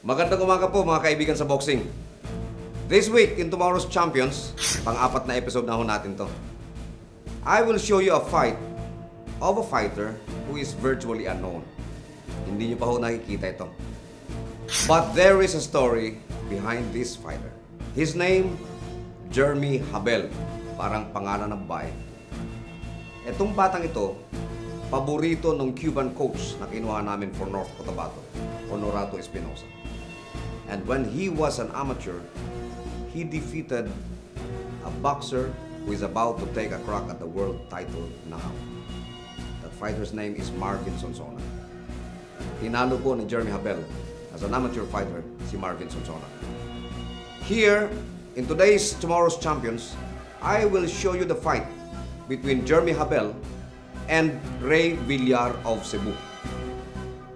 Magandang umaga po mga kaibigan sa boxing. This week in Tomorrow's Champions, pang-apat na episode na ho natin to. I will show you a fight of a fighter who is virtually unknown. Hindi niyo pa ho nakikita ito. But there is a story behind this fighter. His name, Jeremy Habel. Parang pangalan ng bahay. Etong batang ito, paborito ng Cuban coach na kinuha namin for North Cotabato, Honorato Espinoza. And when he was an amateur, he defeated a boxer who is about to take a crack at the world title now. That fighter's name is Marvin Sonsona. Tinalo po ni Jeremy Habel as an amateur fighter si Marvin Sonsona. Here, in today's Tomorrow's Champions, I will show you the fight between Jeremy Habel and Rey Villar of Cebu.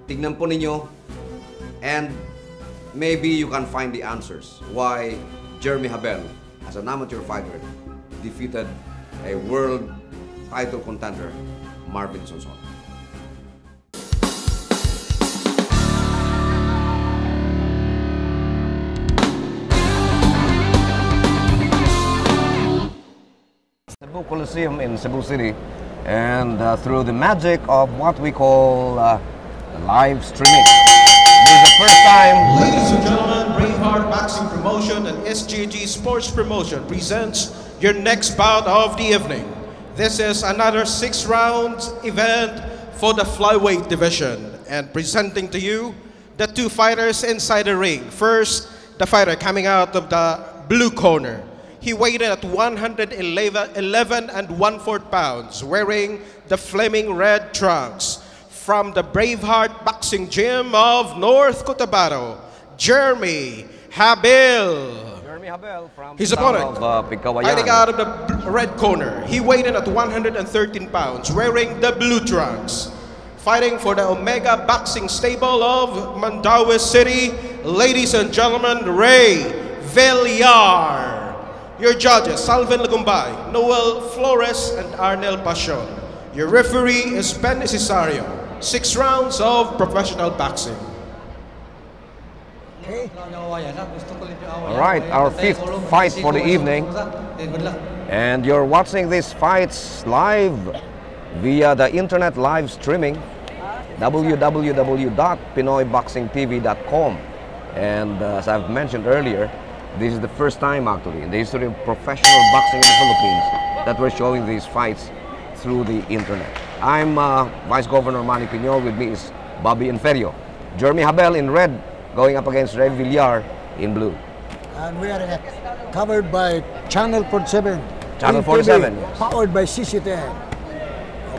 Tignan po ninyo, and maybe you can find the answers why Jeremy Habel, as an amateur fighter, defeated a world title contender, Marvin Sonsona. Cebu Coliseum in Cebu City, and through the magic of what we call live streaming. First time. Ladies and gentlemen, Braveheart Boxing Promotion and SGG Sports Promotion presents your next bout of the evening. This is another 6-round event for the flyweight division. And presenting to you the two fighters inside the ring. First, the fighter coming out of the blue corner. He weighed in at 111 1/4 pounds, wearing the flaming red trunks. From the Braveheart Boxing Gym of North Cotabato, Jeremy Habel. Jeremy Habel from his opponent, fighting out of the red corner. He weighed in at 113 pounds, wearing the blue trunks. Fighting for the Omega Boxing Stable of Mandaue City, ladies and gentlemen, Rey Villar. Your judges, Salvin Legumbay, Noel Flores, and Arnel Pachon. Your referee is Benny Cesario. 6 rounds of professional boxing. All right, our 5th fight for the evening. And you're watching these fights live via the internet live streaming, www.pinoyboxingtv.com. And as I've mentioned earlier, this is the first time actually in the history of professional boxing in the Philippines that we're showing these fights through the internet. I'm Vice Governor Manny Piñol. With me is Bobby Inferio. Jeremy Habel in red going up against Rey Villar in blue. And we are covered by Channel 47. Channel 47, yes. Powered by CC10.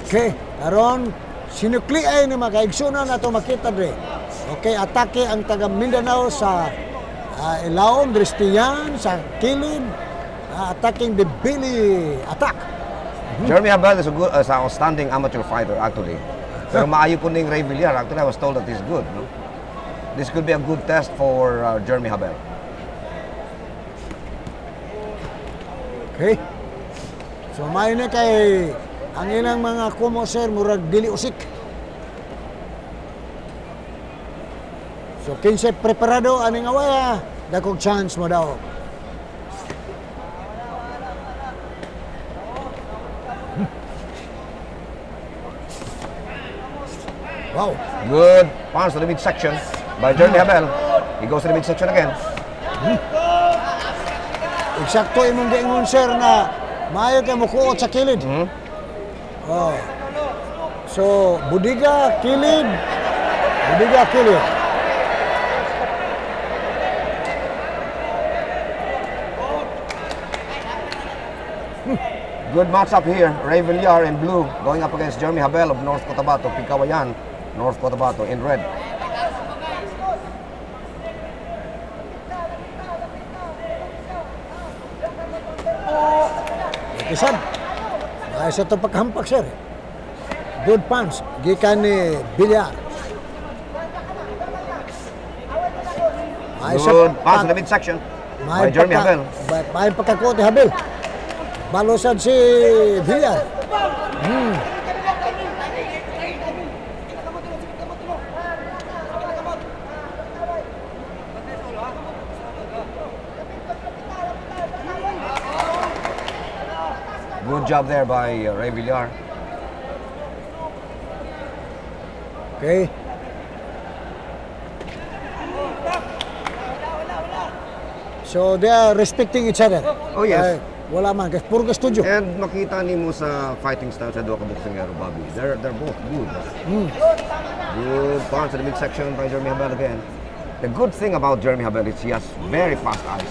Okay, karon sinukliay ni makaigsunan ato makita dre. Okay, atake ang taga Mindanao sa Ilaon, Dristiyan, sa Kilid, attacking the Billy attack. Jeremy Habel is a good, an outstanding amateur fighter, actually. Pero maayo po ning Rey Villar. Actually, I was told that he's good. No? This could be a good test for Jeremy Habel. Okay. So, may na kay ang ilang mga kumoser, murag dili usik. So, kinse preparado, aning awaya, dakong chance mo daw. Wow, good punch to the midsection by Jeremy Habel. He goes to the midsection again. Exacto imong giingon sir na maayo kay mukuot sa kilid. Oh. So, budiga, kilid. Budiga, kilid. Good matchup here. Rey Villar in blue going up against Jeremy Habel of North Cotabato, Picawayan. North Cotabato in red. Isan, isa ito paghampak, sir. Good punch. Gikan ni Villar. Good punch in the midsection by Jeremy Habel. May pagkakuot ni Habel. Balosan si Villar. Good job there by Rey Villar. Okay. So they are respecting each other. Oh yes. Wala man, puro kastudyo. And makita ni mo sa fighting style sa duha ka boksingero, Bobby. They're both good. Mm. Good punch in the midsection by Jeremy Habel again. The good thing about Jeremy Habel is he has very fast eyes.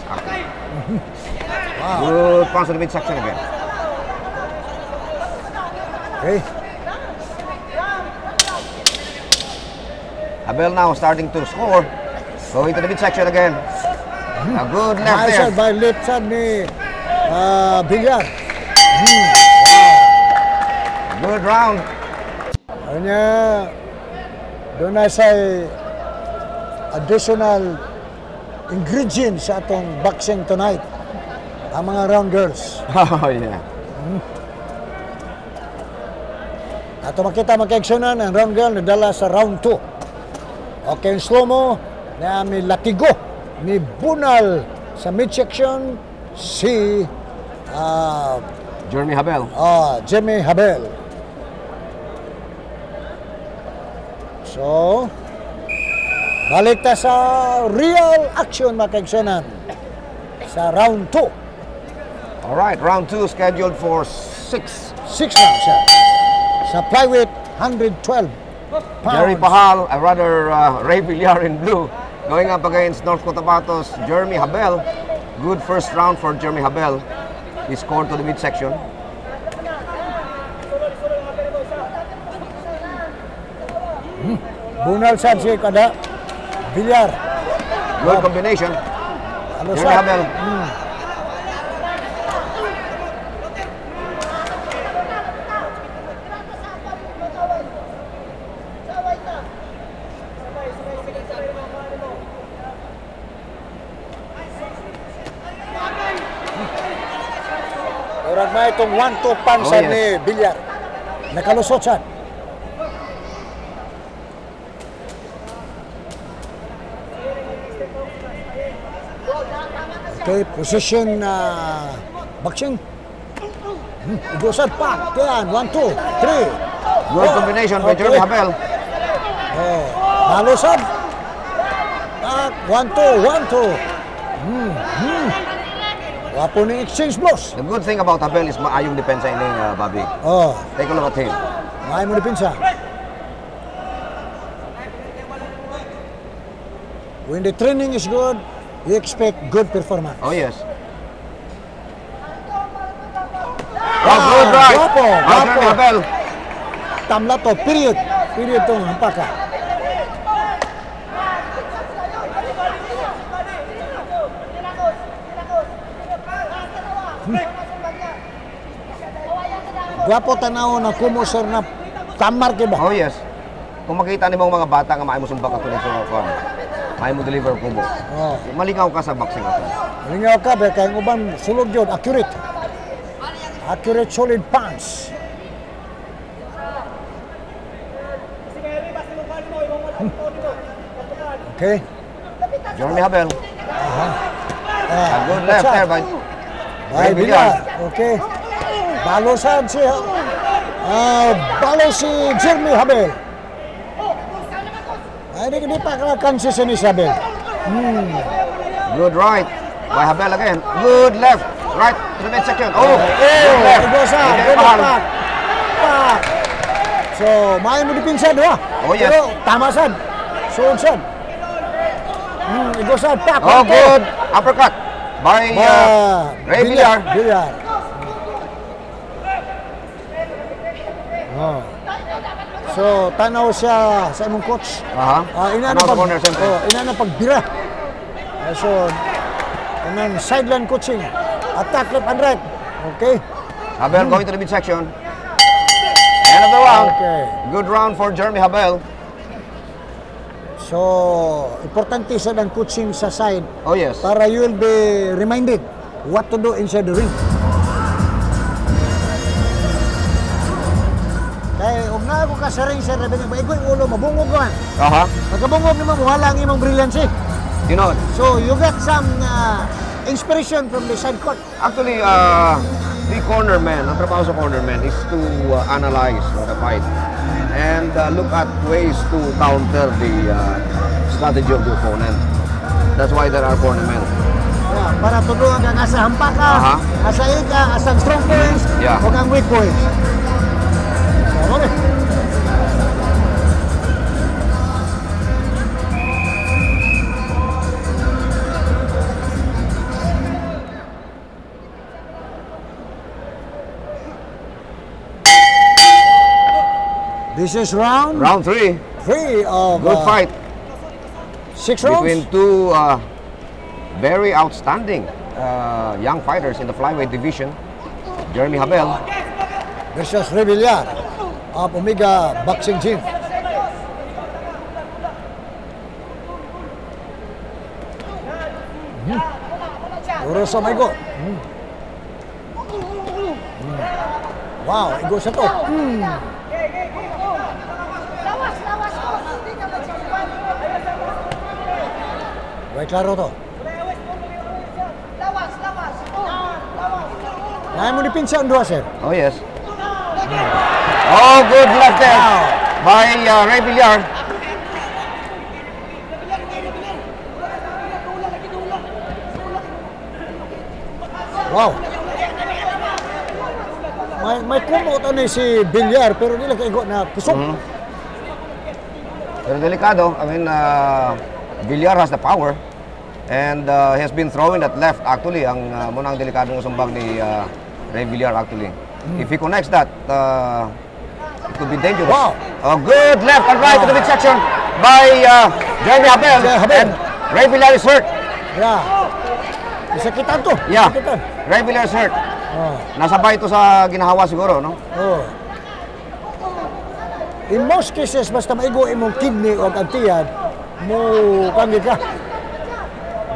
Wow. Good punch in the midsection again. Okay. Habel now starting to score. Going to the midsection again. A good left there. By left side ni Villar. Good round. Anya, doon na sa additional ingredients sa atong boxing tonight. Ang mga round girls. Oh, yeah. At makita mag-actionan ang round girl nadala sa round 2. Okay, slow-mo na may latigo ni bunal sa midsection si Jeremy Habel. Jeremy Habel. So, balik ta sa real action makaigsonan sa round 2. Alright, round 2 scheduled for 6 rounds. Sa flyweight 112 pounds. Jerry Bahal, Rey Villar in blue. Going up against North Cotabato's Jeremy Habel. Good first round for Jeremy Habel. He scored to the midsection. Bunal Sanjay kada Villar. Good combination. Jeremy Habel. Itong 1-2 punch ni Villar. Nakalusot siya. Okay, position boxing. Igosad pa. Yan, 1, 2, 3. Good combination by Jeremy Habel. Nalusad. 1, 2, 1, 2. Wapo ni exchange blows. The good thing about Habel is maayong depensa ini, Bobby. Oh. Take a look at him. Maayong mo depensa. When the training is good, we expect good performance. Oh, yes. Good right. Wapo. Habel. Tamla to, period. Period tong hampaka. Gwapo tanaw na kumusor na kamar kiba. Oh yes. Kung makita ni mga bata nga maay mo sumbak ato sa kon. Maay mo deliver kubo. Oh. Malingaw ka sa boxing ato. Malingaw ka ba kay uban sulod jud accurate. Accurate solid punch. Okay. Jeremy Habel. A good left there by Villar. Okay. Balosan si Jeremy Habel. Ay, hindi pa consistent si Habel. Good right by Habel again. Good left. Right to the midsection. Oh, good left. So, may mo dipinsan, ha? Oh, yes. Pero tamasan. Sunsan. Igosan. Oh, good. Uppercut by Rey Villar. So, tanaw siya sa imong coach. Ina na pagbira. So, inan sideline coaching. Attack left and right. Okay. Habel going to the midsection. End of the round. Okay. Good round for Jeremy Habel. So, importante siya ng coaching sa side. Oh, yes. Para you will be reminded what to do inside the ring. Ako ka sa ring, sir, maigong ulo, mabungog ka man. Magkabungog naman, wala ang imong brilliance eh. You know. So, you get some inspiration from the side court. Actually, the corner man, ang trabaho sa corner man is to analyze the fight and look at ways to counter the strategy of the opponent. That's why there are corner men. Yeah, para tulungan ang asa hampaka, asa ika, asa strong points, o ang weak points. Okay. This is round three. Good fight. 6 rounds between two very outstanding young fighters in the flyweight division. Jeremy Habel versus Rey Villar of Omega Boxing Gym. Wow, it goes up. Right, klaro to. Naya mo ni pinsa ang dua, sir. Oh, yes. Oh, good left there by Rey Villar. Wow. May kumot na si Villar, pero nila kaigo na pusok. Pero delikado. I mean, Villar has the power, and he has been throwing that left actually. Ang munang delikadong sumbag ni Rey Villar actually. If he connects that, it could be dangerous. Wow! A good left and right to the midsection by Jeremy Habel. And Rey Villar is hurt. Yeah. Isakitan to. Yeah. Rey Villar is hurt. Nasabay ito sa ginahawa siguro, no? In most cases, basta maigo imong kidney o antiyad, mo kami ka,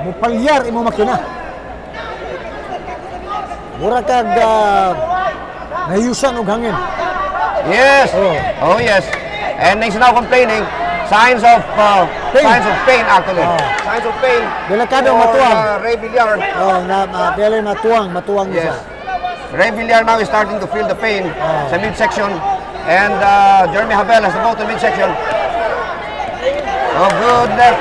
mo palyar imo makina. Mura kag nayusan og hangin. Yes. Oh yes. And he's now complaining. Signs of pain. Signs of pain actually. Signs of pain. Delikado matuang. Rey Villar. Dili matuang isa. Rey Villar now is starting to feel the pain sa midsection, and Jeremy Habel has about the midsection. Oh, good left.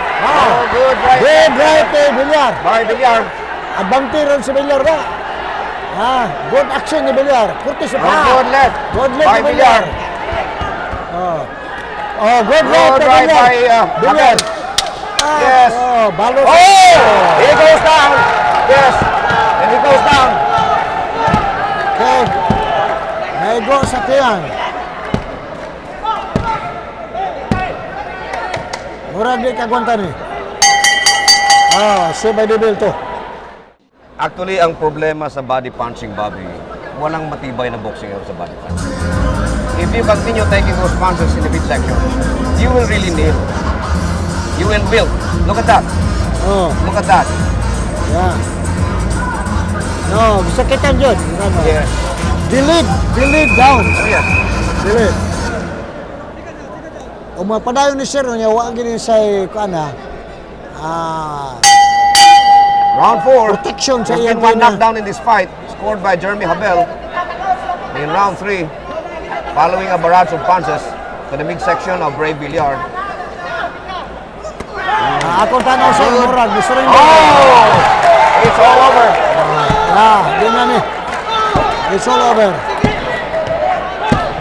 Wow. Good right. Good right to Villar. By Villar. Abang tiron si Villar ba? Good action ni Villar. Kurtis na. Good left. Good left by Villar. Good right to Villar. Yes. Balos. He goes down. Yes. And he goes down. Okay. Naigo sa tiyan. Muragli kagwanta ni. So by the bell to. Actually, ang problema sa body punching, Bobby, walang matibay na boxingero sa body punch. If you continue taking those punches in the midsection, you will really nail. You will build. Look at that. Look at that. Yeah. No, sakitan yun. Yes. Delete down. Yes. Delete. Kung mapadayon ni Sir niya, huwag ganyan sa'y kaana. Round 4. Protection sa'y yan. One knockdown in this fight, scored by Jeremy Habel in round 3, following a barrage of punches to the midsection of Rey Villar. Ako tanaw sa'y murag. Gusto rin niya. It's all over. Yun na ni. It's all over.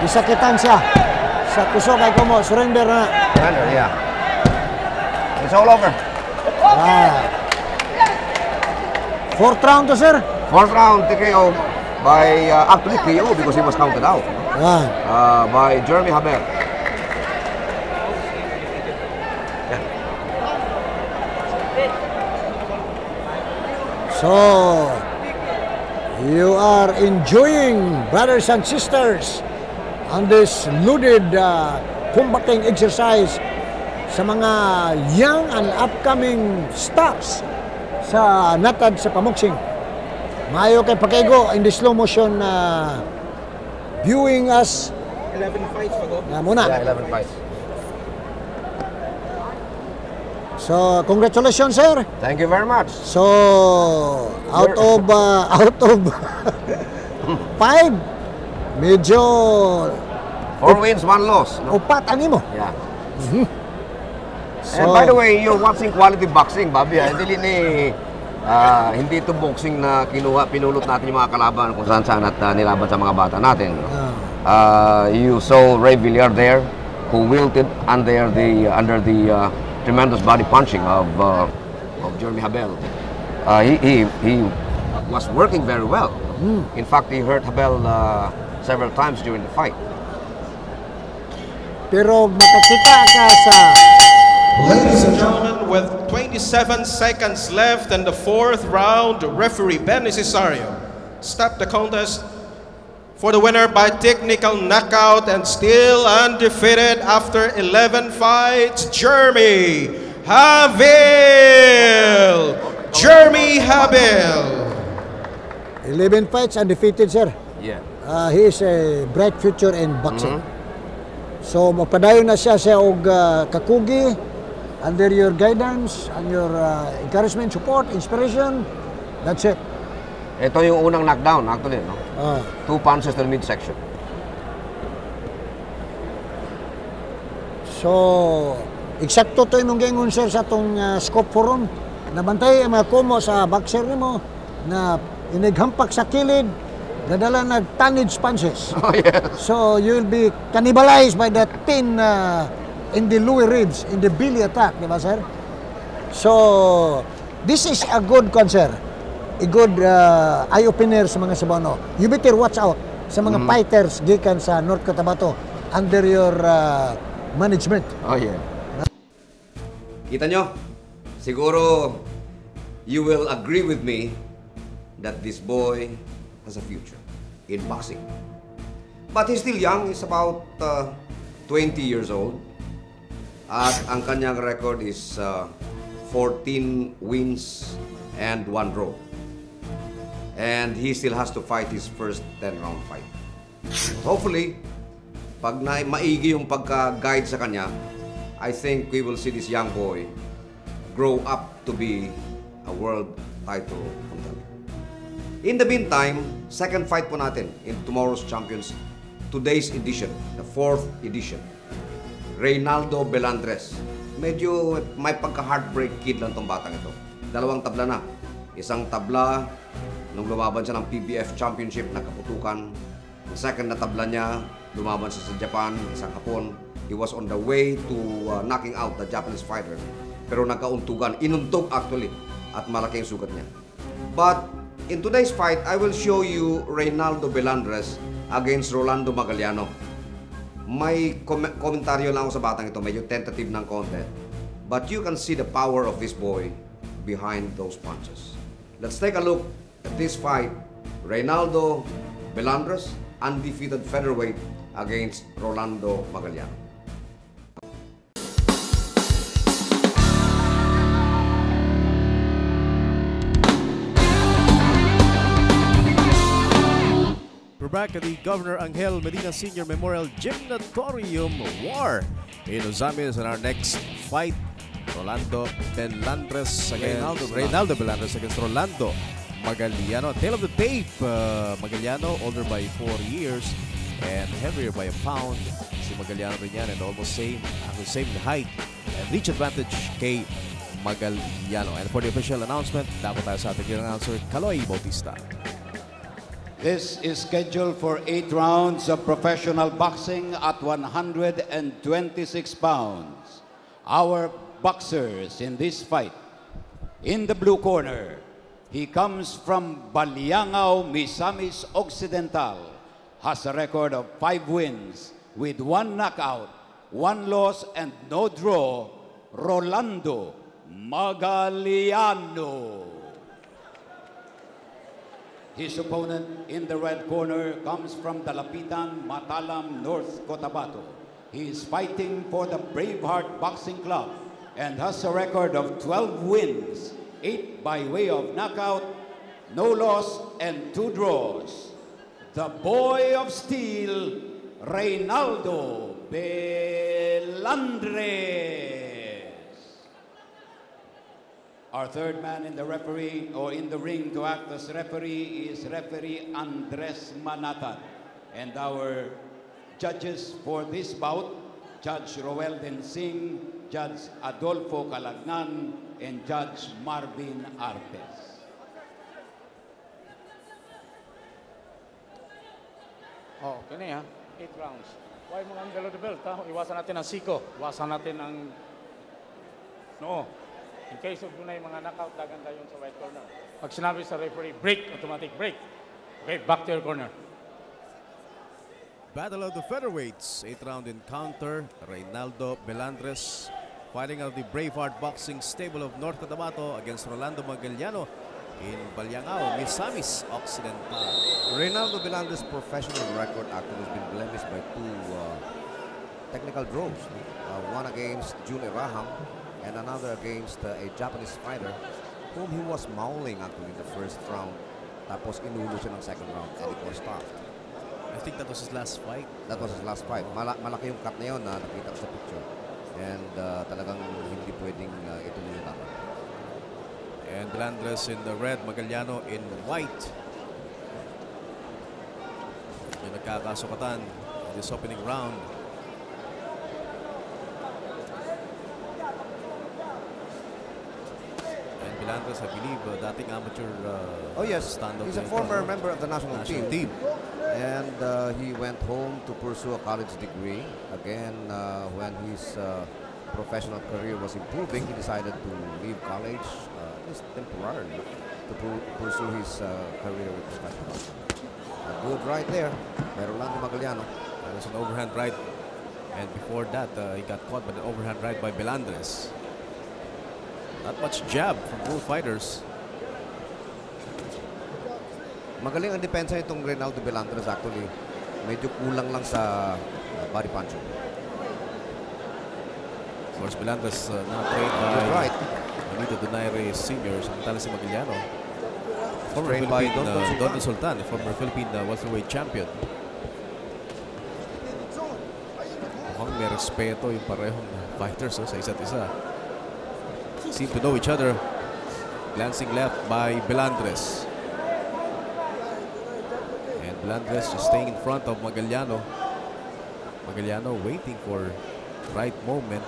Isakitan siya. Sa kusok ay kumo, surrender na. Surrender, yeah. It's all over. Fourth round to, sir? Fourth round TKO by, actually KO because he was counted out. By Jeremy Habel. So, you are enjoying, brothers and sisters, on this loaded combating exercise sa mga young and upcoming stars sa natad sa pamoksing. Mayo kay Pakego in the slow motion viewing us. 11 fights ago. Muna. Yeah, 11 fights. So, congratulations, sir. Thank you very much. So, out of 5, medyo 4 wins, 1 loss. No? Upat ani mo. Yeah. Mm-hmm. So, and by the way, you're watching quality boxing, Bobby. Hindi ni hindi ito boxing na kinuha, pinulot natin yung mga kalaban kung saan-saan at nilaban sa mga bata natin. No? You saw Rey Villar there, who wilted under the tremendous body punching of Jeremy Habel. He was working very well. Mm. In fact, he hurt Habel several times during the fight. Pero makakita ka sa... Ladies and gentlemen, with 27 seconds left in the 4th round, referee Benny Cesario stopped the contest for the winner by technical knockout, and still undefeated after 11 fights, Jeremy Habel! Jeremy Habel! 11 fights undefeated, sir. Yeah. He is a bright future in boxing. Mm-hmm. So, magpadayon na siya sa og kakugi under your guidance and your encouragement, support, inspiration. That's it. Ito yung unang knockdown, actually, no? 2 punches to the midsection. So, eksakto to yung gengon, sir, sa itong scope forum. Nabantay ang mga kumo sa boxer mo na inighampak sa kilid, dadala ng tonnage punches. Oh, yes. So, you'll be cannibalized by the tin in the lower ribs, in the belly attack, di ba, sir? So, this is a good concern. A good eye-opener sa mga Cebuano. You better watch out sa mga fighters gikan sa North Cotabato under your management. Oh, yeah. Kita nyo? Siguro, you will agree with me that this boy has a future in boxing. But he's still young. He's about 20 years old. At ang kanyang record is 14 wins and 1 draw. And he still has to fight his first 10-round fight. Hopefully, pag na maigi yung pagka-guide sa kanya, I think we will see this young boy grow up to be a world title contender. In the meantime, second fight po natin in Tomorrow's Champions, today's edition, the 4th edition. Reynaldo Belandres. Medyo may pagka-heartbreak kid lang tong batang ito. 2 tabla na. Isang tabla nung lumaban siya ng PBF Championship, nakaputukan. Ang second na tabla niya, lumaban siya sa Japan, isang Hapon. He was on the way to knocking out the Japanese fighter. Pero nagkauntugan, inuntog actually, at malaking sugat niya. But in today's fight, I will show you Reynaldo Belandres against Rolando Magallano. May komentaryo lang ako sa batang ito, medyo tentative ng konti. But you can see the power of this boy behind those punches. Let's take a look at this fight, Reynaldo Belandres, undefeated featherweight, against Rolando Magallano. We're back at the Governor Angel Medina Senior Memorial Gymnatorium War in Ozamis, and our next fight, Rolando Belandres against Reynaldo Belandres against Rolando Magallano. Tail of the tape, Magallano, older by 4 years and heavier by 1 pound. Si Magallano rin yan, and almost same height and reach advantage kay Magallano. And for the official announcement, dapat tayo sa ating announcer, Kaloy Bautista. This is scheduled for 8 rounds of professional boxing at 126 pounds. Our boxers in this fight, in the blue corner, he comes from Baliangao, Misamis Occidental, has a record of 5 wins with 1 knockout, 1 loss and no draw, Rolando Magallano. His opponent in the red corner comes from Dalapitan, Matalam, North Cotabato. He is fighting for the Braveheart Boxing Club and has a record of 12 wins, 8 by way of knockout, no loss, and 2 draws. The Boy of Steel, Reynaldo Belandres. Our third man in the referee, or in the ring to act as referee, is referee Andres Manatan. And our judges for this bout, Judge Roelden Singh, Judge Adolfo Calagnan, and Judge Marvin Artes. Oh, ganyan ha. 8 rounds. Why mo ang galaw the belt, ha? Iwasan natin ang siko. Iwasan natin ang noo. In case of dunay mga knockout, dagan tayo sa white corner. Pag sinabi sa referee, break, automatic break. Okay, back to your corner. Battle of the featherweights. 8-round encounter. Reynaldo Belandres fighting out of the Braveheart Boxing Stable of North Cotabato against Rolando Magallano in Baliangao, Misamis Occidental. Reynaldo Belandres' professional record actually has been blemished by 2 technical draws. One against Julie Raham and another against a Japanese fighter whom he was mauling actually in the first round. Tapos inuulo siya ng second round and it was stopped. I think that was his last fight. That was his last fight. Malaki yung cut na yun na nakita ko sa picture. And talagang hindi pwedeng ituloy na natin. And Belandres in the red, Magallano in white. May nagkakasukatan in this opening round. And Belandres, I believe, dating amateur stand-up. He's a former member of the national team. And he went home to pursue a college degree. Again, when his professional career was improving, he decided to leave college. Temporarily to pursue his career with special boxing. A good right there by Rolando Magallano. That was an overhand right, and before that he got caught by the overhand right by Belandres. Not much jab from both fighters. Magaling ang depensa nitong Reynaldo Belandres actually. Medyo kulang lang sa body punch. Of course, Belandres not trained by Manito Donaire Senior, Santana si Magallano. Former trained by Dondon Sultan, the former Philippine welterweight champion. Mukhang may respeto yung parehong fighters sa isa't isa. Seem to know each other. Glancing left by Belandres. And Belandres just staying in front of Magallano. Magallano waiting for the right moment.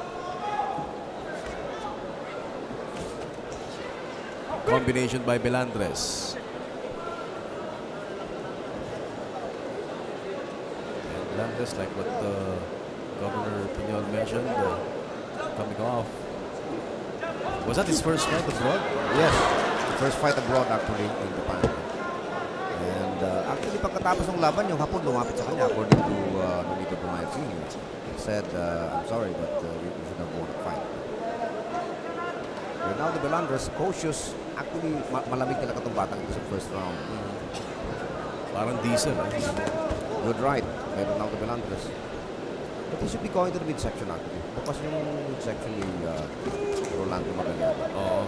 Combination by Belandres. And Belandres, like what Governor Piñol mentioned, coming off. Was that his first fight abroad? Yes, first fight abroad actually in Japan. And actually, pagkatapos ng laban, yung hapon lumapit sa kanya according to Nolito Bumayat Sr. He said, I'm sorry, but we should have won the fight. Reynaldo Belandres, cautious. Actually, malamig talaga itong batang ito sa first round. Parang diesel, eh? Good right by Reynaldo Belandres. But he should be going to the midsection, actually. Bukas yung midsection yung Rolando Magallano. Oo.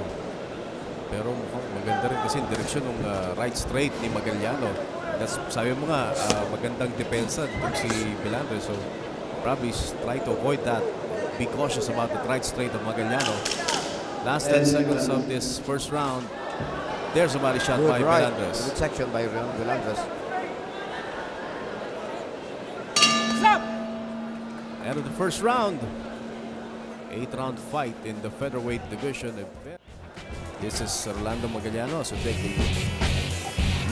Pero mukhang maganda rin kasi direksyon ng right straight ni Magallano. That's, sabi mo nga, magandang depensa itong si Belandres. So, probably try to avoid that. Be cautious about the right straight of Magallano. Last 10 seconds of this first round. There's a body shot by Belandres. Good section by Belandres. End of the first round. 8-round fight in the featherweight division. This is Rolando Magallano. So take a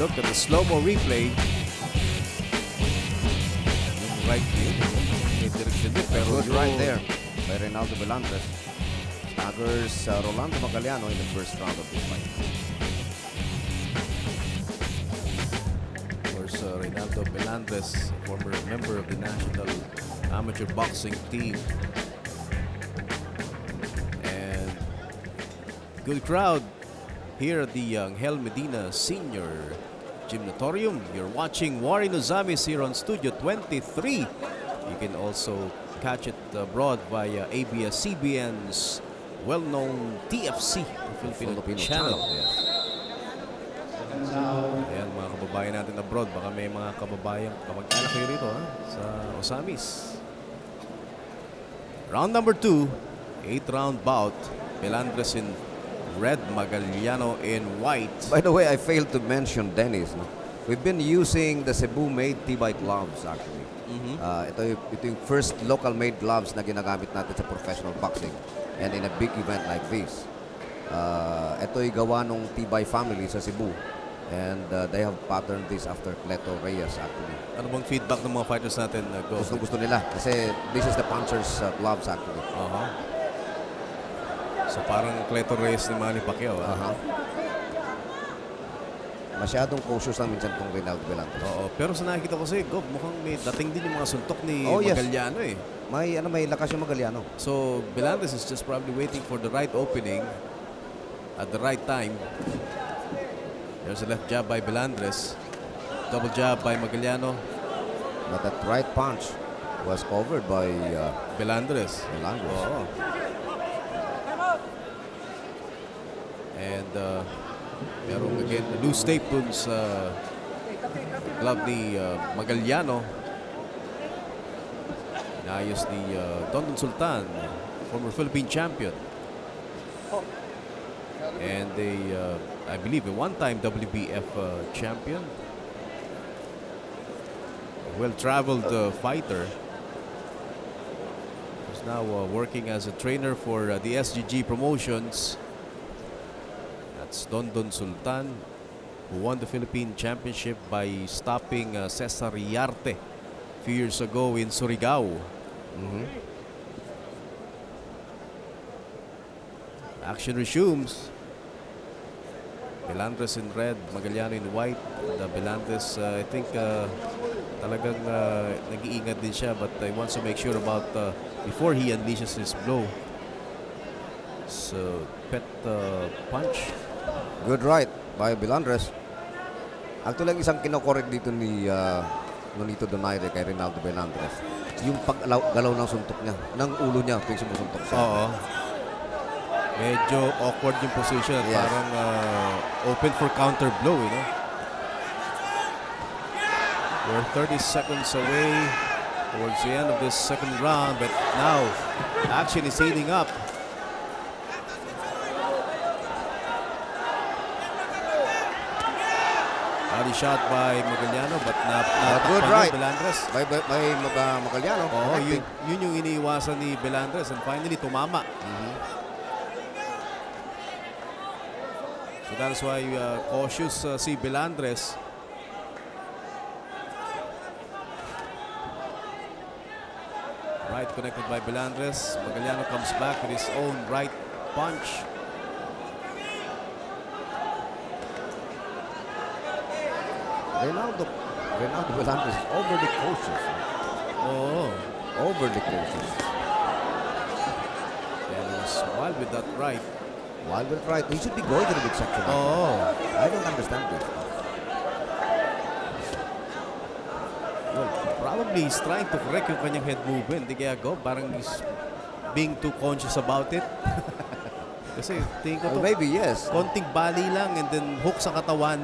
look at the slow-mo replay. Good right there by Reynaldo Belandres. Staggers Rolando Magallano in the first round of this fight. Of course, Reynaldo Belandres, former member of the national amateur boxing team. And good crowd here at the Angel Medina Senior Gymnatorium. You're watching Warren Ozamis here on Studio 23. You can also catch it abroad via ABS-CBN's well-known TFC, Filipino Channel. Yes. Ayan, mga kababayan natin abroad. Baka may mga kababayan kamag-anak kayo rito sa Ozamis. Round number 2, 8-round bout. Belandres in red, Magallano in white. By the way, I failed to mention, Dennis, no? We've been using the Cebu-made T-Bike gloves, actually. Ito yung first local-made gloves na ginagamit natin sa professional boxing and in a big event like this. Ito yung gawa ng T-Bike family sa Cebu. And they have patterned this after Cleto Reyes, actually. Ano bang feedback ng mga fighters natin? Gusto nila. Kasi this is the puncher's gloves, actually. So parang Cleto Reyes ni Manny Pacquiao. Masyadong cautious lang minsan itong Reynaldo Belandres. Pero sa nakikita ko sa'yo, Gov, mukhang may dating din yung mga suntok ni Magallano eh. May lakas yung Magallano. So Belandres is just probably waiting for the right opening at the right time. There's a left jab by Belandres. Double jab by Magallano. But that right punch was covered by Belandres. And merong again loose tape dun sa glove ni Magallano. Naayos ni Dondon Sultan, former Philippine champion. And I believe a one-time WBF champion. Well-traveled fighter. He's now working as a trainer for the SGG Promotions. Dondon Sultan, who won the Philippine Championship by stopping Cesar Yarte a few years ago in Surigao. Action resumes. Belandres in red, Magallano in white. The Belandres, I think, talagang nag-iingat din siya, but he wants to make sure about before he unleashes his blow. So pet punch. Good right by Belandres. Actually, isang kinokorek dito ni Nonito Donaire kay Reynaldo Belandres. Yung paggalaw ng suntok niya, ng ulo niya, kung sumusuntok siya. Medyo awkward yung position at parang open for counter blow. We're 30 seconds away towards the end of this second round, but now action is heating up. Body shot by Magallano, but good right Belandres. By Magallano. Yun yung iniiwasan ni Belandres, and finally tumama. So that's why cautious si Belandres. Right connected by Belandres. Magallano comes back with his own right punch. Reynaldo Belandres is overly cautious. Overly cautious. That is wild with that right. Wild with right. He should be going to the big section. I don't understand this. Well, probably he's trying to correct yung kanyang head movement. Hindi kaya go. Parang he's being too conscious about it. Kasi tingin ko to, maybe, yes. Konting bali lang and then hook sa katawan.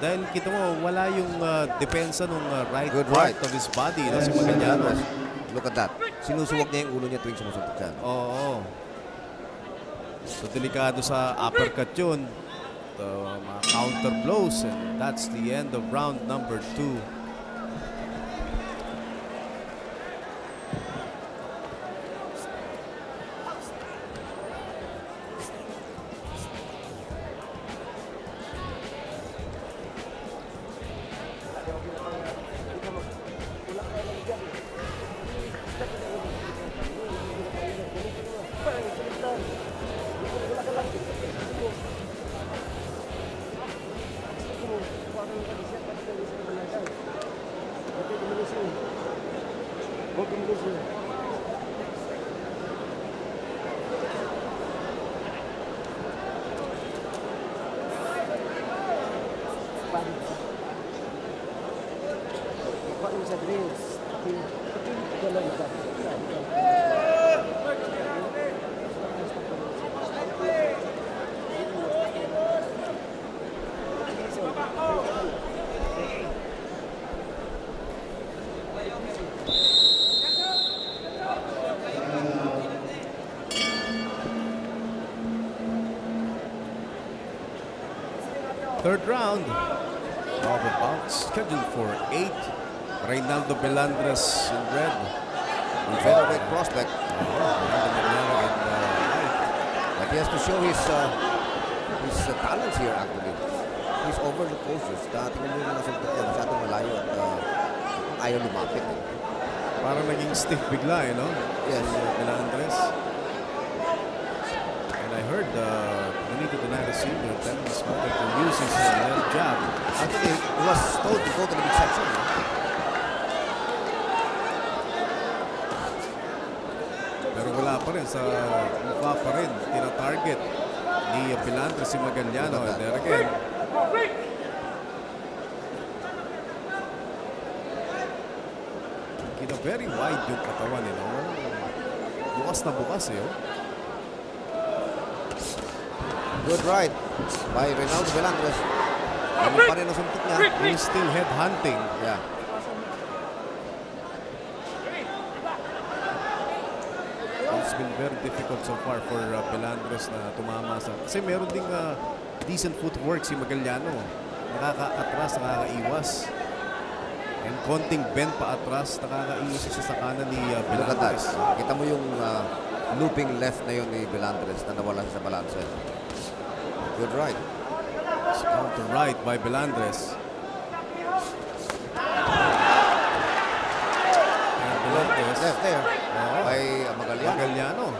Dahil kita mo, wala yung depensa ng right part of his body. Si Magallano. Look at that. Sinusuwag niya yung ulo niya tuwing sumusuntok siya. So, delikado sa uppercut yun. Mga counter blows. And that's the end of round number 2. Third round of the bout, scheduled for 8. Reynaldo Belandres in red, the featherweight prospect. But he has to show his talents here, actually. He's over the coaches. Tingnan mo masyado malayo at ayaw lumapit. Parang naging stiff bigla, eh, no? Yes. Belandres. And I heard to deny the senior, then the smoker can use his left jab. I think he was told to go to the mid section. Pero wala pa rin, sa mukha pa rin, tina-target ni Belandres si Magallano. And there again. Kita very wide yung katawan, you know? Bukas na bukas, eh. Good right by Reynaldo Belandres. He's still head hunting. Yeah. It's been very difficult so far for Belandres na tumama sa. Kasi meron ding decent footwork si Magallano. Nakaka-atras, nakaka-iwas. And konting bend pa atras, nakaka-iwas sa kanan ni Belandres. Kita mo yung looping left na yun ni Belandres na nawalan sa balanse. Good right. It's counter right by Belandres. And Belandres left there by Magallano.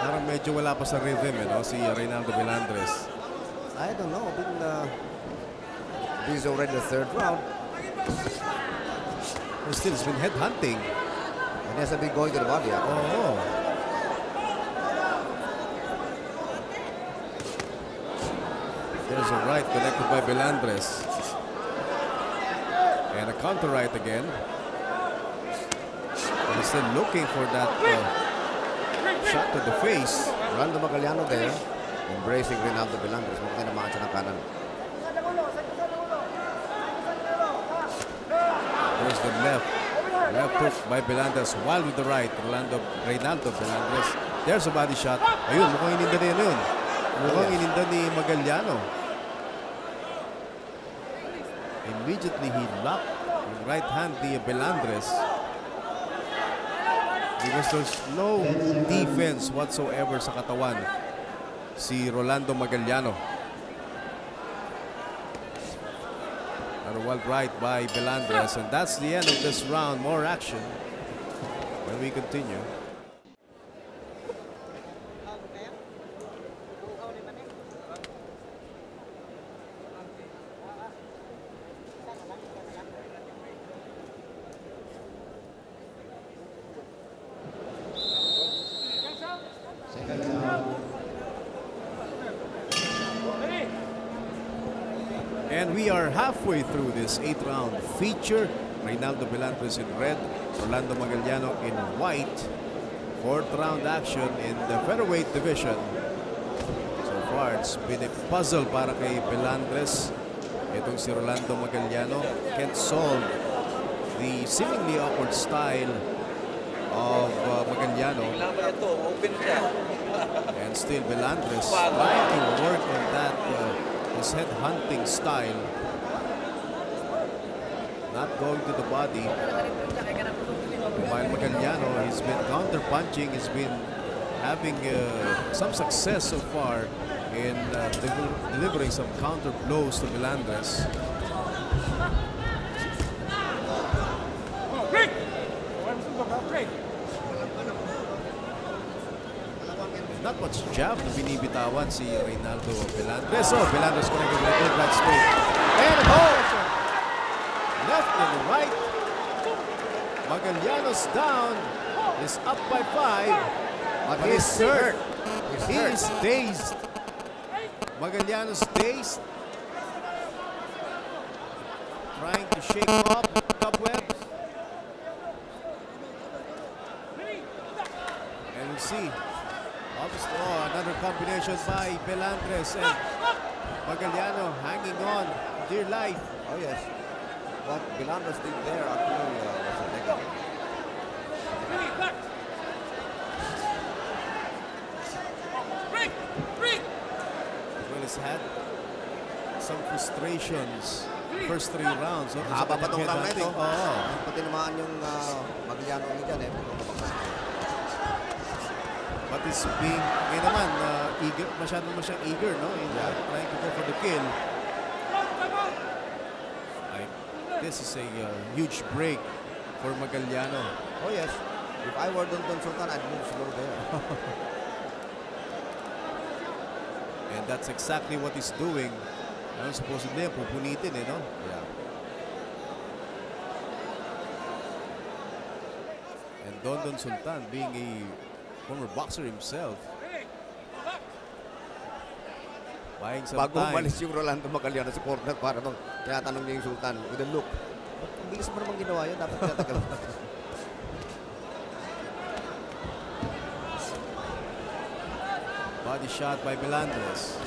Parang medyo wala pa sa rhythm, eh, no? Si Reynaldo Belandres. I don't know. This is already the third round. Still, it's been head hunting. And there's a big going to the body. Yeah. Oh. There's a right connected by Belandres. And a counter right again. And he's still looking for that shot to the face. Rolando Magallano there, embracing Reynaldo Belandres. The left hook by Belandres, while with the right, Reynaldo Belandres. There's a body shot. Ayun, mukhang ininda niya yun. Mukhang ininda ni Magallano. Immediately he locked the right hand ni Belandres. Because there's no defense whatsoever sa katawan si Rolando Magallano. Well right by Belandres, and that's the end of this round. More action when we continue. Halfway through this 8th round feature, Reynaldo Belandres in red, Rolando Magallano in white. 4th round action in the featherweight division. So far, it's been a puzzle para kay Belandres. Itong si Rolando Magallano can't solve the seemingly awkward style of Magallano. And still Belandres trying to work on that his head hunting style. Not going to the body. While Magallano, he's been counter-punching, he's been having some success so far in delivering some counter-blows to Belandres. Not much jab na binibitawan si Reynaldo Belandres. So, Belandres connected with a right straight. And oh! Left and right. Magallano's down. Is up by 5. But he's hurt. He is dazed. Magallano's dazed. Trying to shake up cobwebs. And we'll see. Oh, another combination by Belandres and Magallano hanging on. Dear life. Oh, yes. What Belandres did there actually was a negative. Well, he's had some frustrations. First three rounds. Haba pa itong round na ito. Pati naman yung Magallano dyan eh. But it's being, ngayon naman, masyadong eager, no? In trying to go for the kill. This is a huge break for Magallano. Oh yes. If I were Dondon Sultan, I'd move slow there. And that's exactly what he's doing. Ano supposedly ang pupunitin eh, no? Yeah. And Dondon Sultan, being a former boxer himself, buying some time. Bago umalis yung Rolando Magallano sa corner, para bang tinatanong niya yung Sultan with a look. Ba't ang bilis mo namang ginawa yun? Dapat tinatagal. Body shot by Belandres.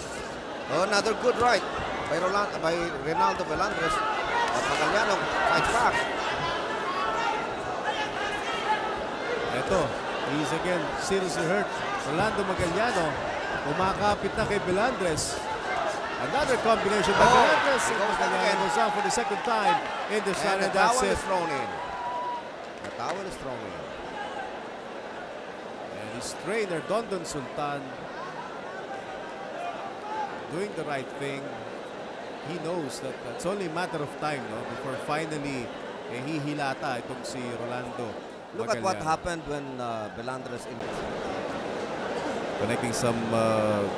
Oh, another good right by Reynaldo Belandres. But Magallano fights back. Ito, he's again seriously hurt. Rolando Magallano kumakapit na kay Belandres. Another combination by Belandres. Magallano goes on for the second time in the shot, and that's it. The towel is thrown in. And his trainer, Dondon Sultan, doing the right thing. He knows that it's only a matter of time, no, before finally hihilata itong si Rolando Magallano. Look at what happened when Belandres connecting some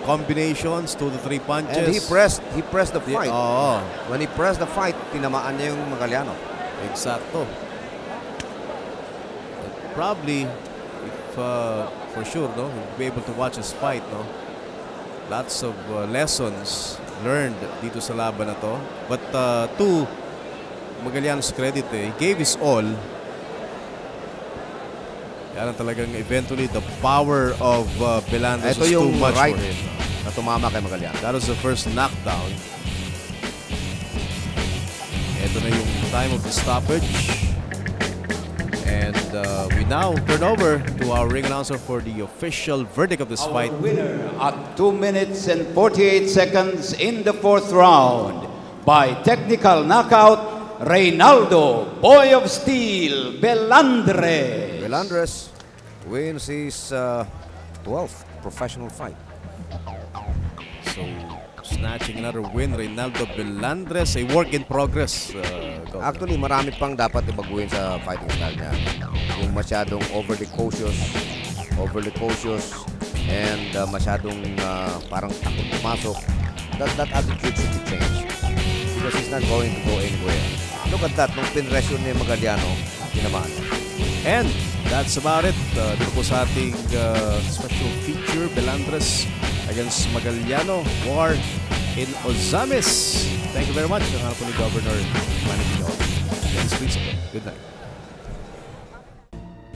combinations to the three punches. And he pressed the fight. Oh. When he pressed the fight, tinamaan niya yung Magallano. Exacto. But probably, if, for sure, no, he'll be able to watch his fight, no. Lots of lessons learned dito sa laban na to. But to Magallano's credit, he gave his all. Yan ang talagang eventually the power of Belandres was too much for him. Na tumama kay Magallano. That was the first knockdown. Ito na yung time of the stoppage. And we now turn over to our ring announcer for the official verdict of this fight. Our winner at 2 minutes and 48 seconds in the fourth round by technical knockout, Reynaldo Boy of Steel Belandres. Belandres wins his 12th professional fight. So snatching another win, Reynaldo Belandres, a work in progress. Actually, marami pang dapat ibaguhin sa fighting style niya. Yung masyadong overly cautious, and masyadong parang takot pumasok. That attitude should be changed. Because he's not going to go anywhere. Look at that, nung pinresyo ni Magallano, tinamaan. And that's about it. Dito po sa ating special feature, Belandres against Magallano, war in Ozamis. Thank you very much. Ang hanap po ni Governor Manny Piñol. Good night.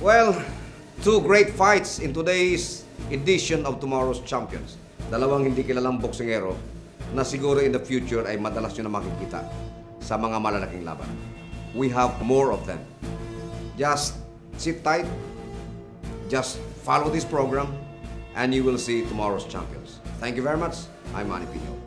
Well, two great fights in today's edition of Tomorrow's Champions. Dalawang hindi kilalang boksingero na siguro in the future ay madalas nyo na makikita sa mga malalaking laban. We have more of them. Just sit tight. Just follow this program. And you will see Tomorrow's Champions. Thank you very much. I'm Manny Piñol.